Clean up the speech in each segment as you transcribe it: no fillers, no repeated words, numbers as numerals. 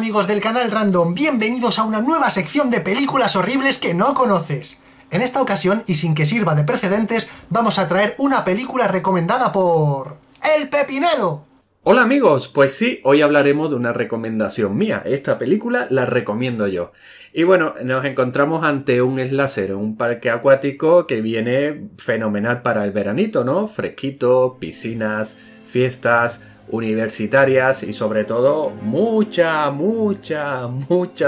amigos del canal Random, bienvenidos a una nueva sección de películas horribles que no conoces. En esta ocasión, y sin que sirva de precedentes, vamos a traer una película recomendada por... ¡El Pepinelo! Hola amigos, pues sí, hoy hablaremos de una recomendación mía. Esta película la recomiendo yo. Y bueno, nos encontramos ante un slasher, un parque acuático que viene fenomenal para el veranito, ¿no? Fresquito, piscinas, fiestas universitarias y sobre todo mucha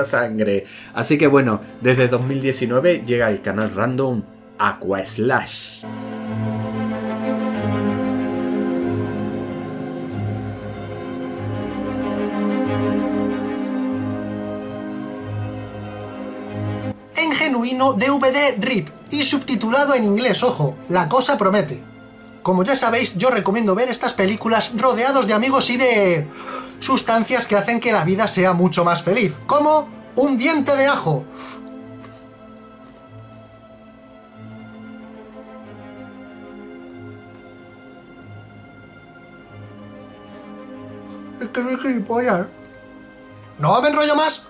sangre. Así que bueno, desde 2019 llega el canal Random Aquaslash. En genuino DVD RIP y subtitulado en inglés, ojo, la cosa promete. Como ya sabéis, yo recomiendo ver estas películas rodeados de amigos y de... sustancias que hacen que la vida sea mucho más feliz, como un diente de ajo. Es que soy gilipollas. No me enrollo más.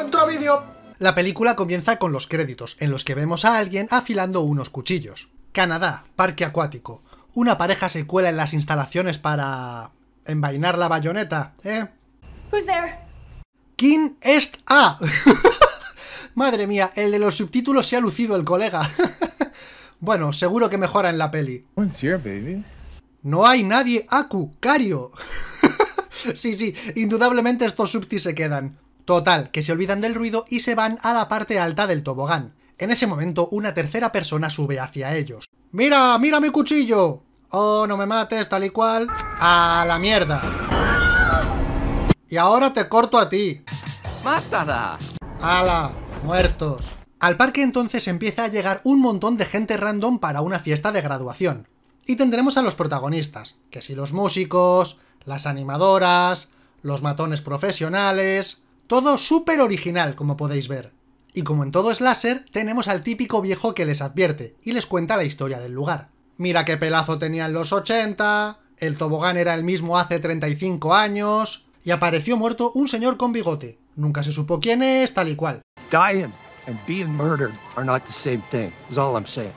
Dentro vídeo. La película comienza con los créditos, en los que vemos a alguien afilando unos cuchillos. Canadá, parque acuático. Una pareja se cuela en las instalaciones para... envainar la bayoneta, ¿eh? Who's there? ¿Quién es? ¡Ah! Madre mía, el de los subtítulos se ha lucido el colega. Bueno, seguro que mejora en la peli. Here, baby? No hay nadie, Aku, Cario. Sí, indudablemente estos subtis se quedan. Total, que se olvidan del ruido y se van a la parte alta del tobogán. En ese momento, una tercera persona sube hacia ellos. ¡Mira! ¡Mira mi cuchillo! ¡Oh, no me mates, tal y cual! ¡A la mierda! Y ahora te corto a ti. ¡Mátala! ¡Hala! ¡Muertos! Al parque entonces empieza a llegar un montón de gente random para una fiesta de graduación. Y tendremos a los protagonistas, que si los músicos, las animadoras, los matones profesionales... Todo súper original, como podéis ver. Y como en todo slasher, tenemos al típico viejo que les advierte y les cuenta la historia del lugar. Mira qué pelazo tenían los 80, el tobogán era el mismo hace 35 años, y apareció muerto un señor con bigote. Nunca se supo quién es, tal y cual. Dying and being murdered are not the same thing, is all I'm saying.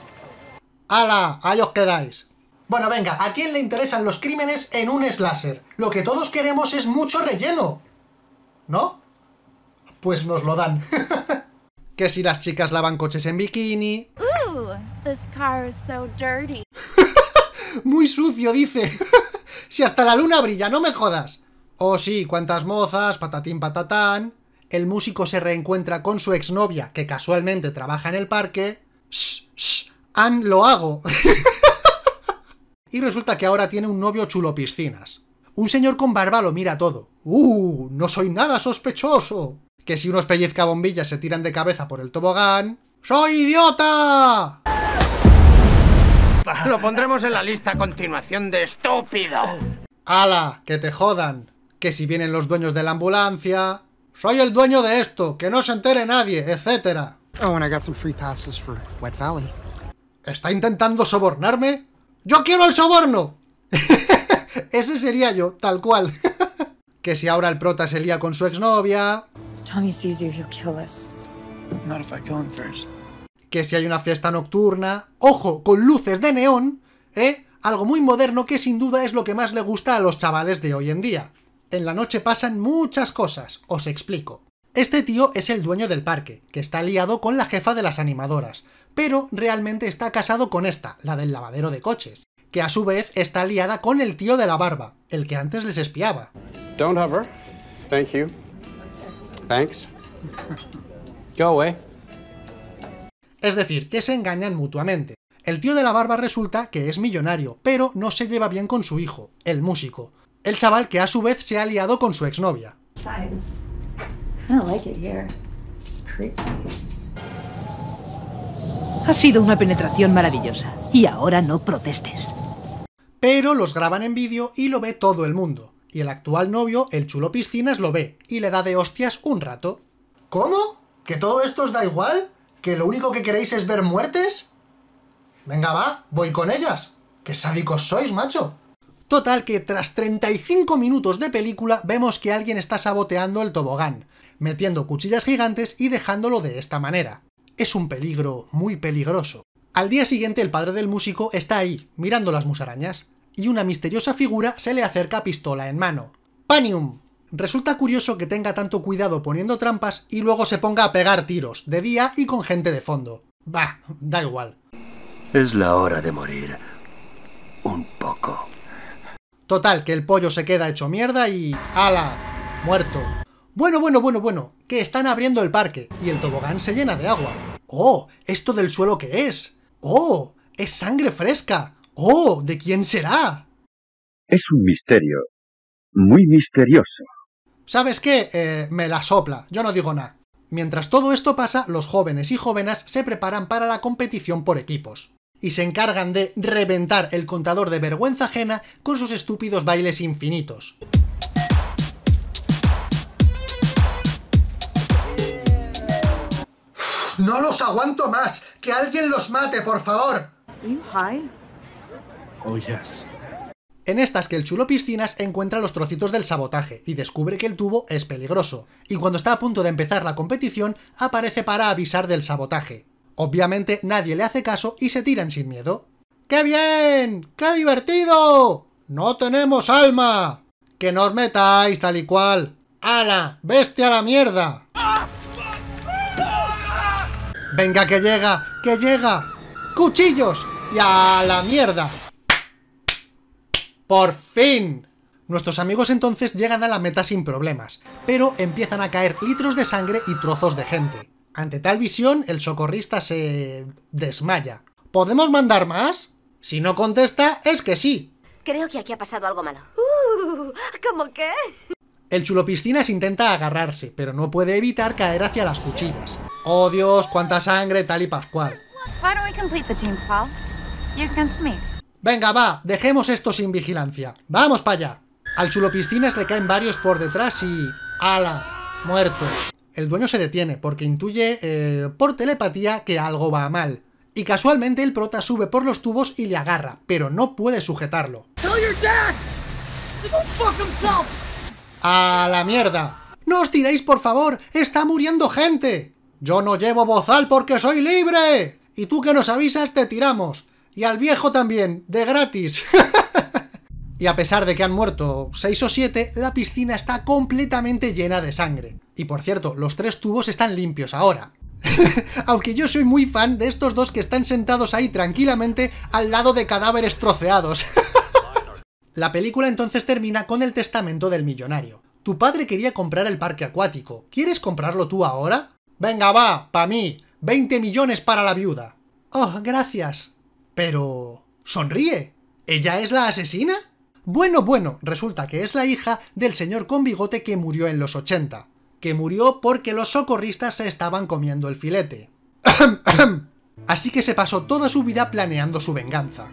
¡Hala! Ahí os quedáis. Bueno, venga, ¿a quién le interesan los crímenes en un slasher? Lo que todos queremos es mucho relleno, ¿no? Pues nos lo dan. Que si las chicas lavan coches en bikini... this car is so dirty. Muy sucio, dice. Si hasta la luna brilla, no me jodas. Oh sí, cuántas mozas, patatín patatán. El músico se reencuentra con su exnovia, que casualmente trabaja en el parque. An lo hago. Y resulta que ahora tiene un novio chulo piscinas. Un señor con barba lo mira todo. No soy nada sospechoso. Que si unos pellizcabombillas se tiran de cabeza por el tobogán... ¡Soy idiota! Lo pondremos en la lista a continuación de estúpido. ¡Hala! ¡Que te jodan! Que si vienen los dueños de la ambulancia... ¡Soy el dueño de esto! ¡Que no se entere nadie! ¡Etcétera! Oh, and I got some free passes for Wet Valley. ¿Está intentando sobornarme? ¡Yo quiero el soborno! Ese sería yo, tal cual. Que si ahora el prota se lía con su exnovia... Que si hay una fiesta nocturna... ¡Ojo! Con luces de neón, ¿eh? Algo muy moderno que sin duda es lo que más le gusta a los chavales de hoy en día. En la noche pasan muchas cosas, os explico. Este tío es el dueño del parque, que está liado con la jefa de las animadoras, pero realmente está casado con esta, la del lavadero de coches, que a su vez está liada con el tío de la barba, el que antes les espiaba. Don't hover. Thank you. Thanks. Go away. Es decir, que se engañan mutuamente. El tío de la barba resulta que es millonario, pero no se lleva bien con su hijo, el músico. El chaval que a su vez se ha liado con su exnovia. Ha sido una penetración maravillosa, y ahora no protestes. Pero los graban en vídeo y lo ve todo el mundo. Y el actual novio, el chulo piscinas, lo ve y le da de hostias un rato. ¿Cómo? ¿Que todo esto os da igual? ¿Que lo único que queréis es ver muertes? Venga va, voy con ellas. ¡Qué sádicos sois, macho! Total que tras 35 minutos de película vemos que alguien está saboteando el tobogán, metiendo cuchillas gigantes y dejándolo de esta manera. Es un peligro muy peligroso. Al día siguiente el padre del músico está ahí, mirando las musarañas, y una misteriosa figura se le acerca pistola en mano. ¡Panium! Resulta curioso que tenga tanto cuidado poniendo trampas y luego se ponga a pegar tiros, de día y con gente de fondo. Bah, da igual. Es la hora de morir. Un poco. Total, que el pollo se queda hecho mierda y... ¡Hala! Muerto. Bueno, que están abriendo el parque y el tobogán se llena de agua. ¡Oh! ¿Esto del suelo qué es? ¡Oh! ¡Es sangre fresca! ¡Oh! ¿De quién será? Es un misterio. Muy misterioso. ¿Sabes qué? Me la sopla, yo no digo nada. Mientras todo esto pasa, los jóvenes y jóvenes se preparan para la competición por equipos. Y se encargan de reventar el contador de vergüenza ajena con sus estúpidos bailes infinitos. Uf, ¡no los aguanto más! ¡Que alguien los mate, por favor! Oh, yes. En estas que el chulo piscinas encuentra los trocitos del sabotaje y descubre que el tubo es peligroso, y cuando está a punto de empezar la competición aparece para avisar del sabotaje. Obviamente nadie le hace caso y se tiran sin miedo. ¡Qué bien! ¡Qué divertido! ¡No tenemos alma! ¡Que no os metáis tal y cual! ¡Hala! ¡Vete a la mierda! ¡Venga que llega! ¡Que llega! ¡Cuchillos! ¡Y a la mierda! ¡Por fin! Nuestros amigos entonces llegan a la meta sin problemas, pero empiezan a caer litros de sangre y trozos de gente. Ante tal visión, el socorrista se... desmaya. ¿Podemos mandar más? Si no contesta, es que sí. Creo que aquí ha pasado algo malo. ¿Cómo qué? El chulopiscinas intenta agarrarse, pero no puede evitar caer hacia las cuchillas. ¡Oh Dios, cuánta sangre, tal y pascual! Venga, va, dejemos esto sin vigilancia. ¡Vamos para allá! Al chulopiscinas le caen varios por detrás y... ¡Hala! ¡Muerto! El dueño se detiene porque intuye, por telepatía, que algo va mal. Y casualmente el prota sube por los tubos y le agarra, pero no puede sujetarlo. ¡A la mierda! ¡No os tiréis, por favor! ¡Está muriendo gente! ¡Yo no llevo bozal porque soy libre! Y tú que nos avisas te tiramos. Y al viejo también, de gratis. Y a pesar de que han muerto 6 o 7, la piscina está completamente llena de sangre. Y por cierto, los 3 tubos están limpios ahora. Aunque yo soy muy fan de estos dos que están sentados ahí tranquilamente al lado de cadáveres troceados. La película entonces termina con el testamento del millonario. Tu padre quería comprar el parque acuático. ¿Quieres comprarlo tú ahora? Venga va, pa' mí. 20 millones para la viuda. Oh, gracias. Pero... ¿sonríe? ¿Ella es la asesina? Bueno, resulta que es la hija del señor con bigote que murió en los 80. Que murió porque los socorristas se estaban comiendo el filete. Así que se pasó toda su vida planeando su venganza.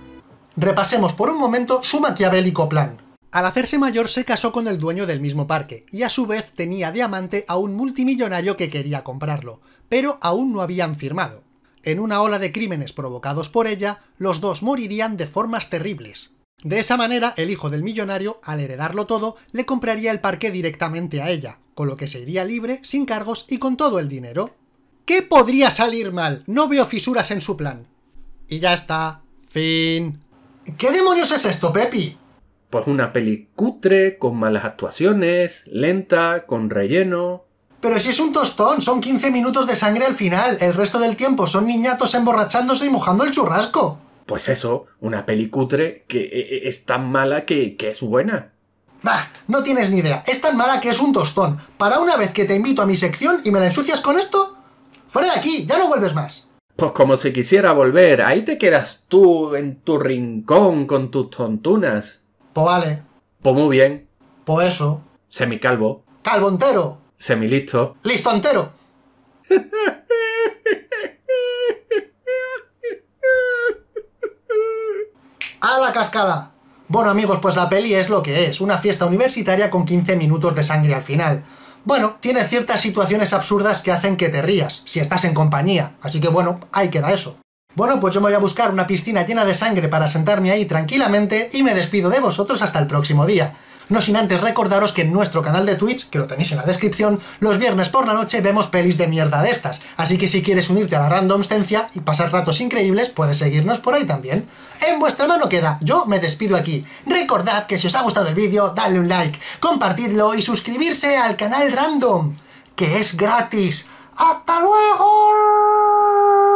Repasemos por un momento su maquiavélico plan. Al hacerse mayor se casó con el dueño del mismo parque, y a su vez tenía de amante a un multimillonario que quería comprarlo, pero aún no habían firmado. En una ola de crímenes provocados por ella, los dos morirían de formas terribles. De esa manera, el hijo del millonario, al heredarlo todo, le compraría el parque directamente a ella, con lo que se iría libre, sin cargos y con todo el dinero. ¿Qué podría salir mal? No veo fisuras en su plan. Y ya está. Fin. ¿Qué demonios es esto, Pepi? Pues una peli cutre, con malas actuaciones, lenta, con relleno... Pero si es un tostón, son 15 minutos de sangre al final, el resto del tiempo son niñatos emborrachándose y mojando el churrasco. Pues eso, una peli cutre que es tan mala que es buena. Bah, no tienes ni idea, es tan mala que es un tostón. Para una vez que te invito a mi sección y me la ensucias con esto, fuera de aquí, ya no vuelves más. Pues como si quisiera volver, ahí te quedas tú en tu rincón con tus tontunas. Pues vale. Pues muy bien. Pues eso. Semicalvo. Calvo entero. Semilisto. ¡Listo entero! ¡A la cascada! Bueno amigos, pues la peli es lo que es, una fiesta universitaria con 15 minutos de sangre al final. Bueno, tiene ciertas situaciones absurdas que hacen que te rías, si estás en compañía, así que bueno, ahí queda eso. Bueno, pues yo me voy a buscar una piscina llena de sangre para sentarme ahí tranquilamente y me despido de vosotros hasta el próximo día. No sin antes recordaros que en nuestro canal de Twitch, que lo tenéis en la descripción, los viernes por la noche vemos pelis de mierda de estas, así que si quieres unirte a la randomstencia y pasar ratos increíbles, puedes seguirnos por ahí también. En vuestra mano queda, yo me despido aquí. Recordad que si os ha gustado el vídeo, dadle un like, compartidlo y suscribirse al canal Random, que es gratis. ¡Hasta luego!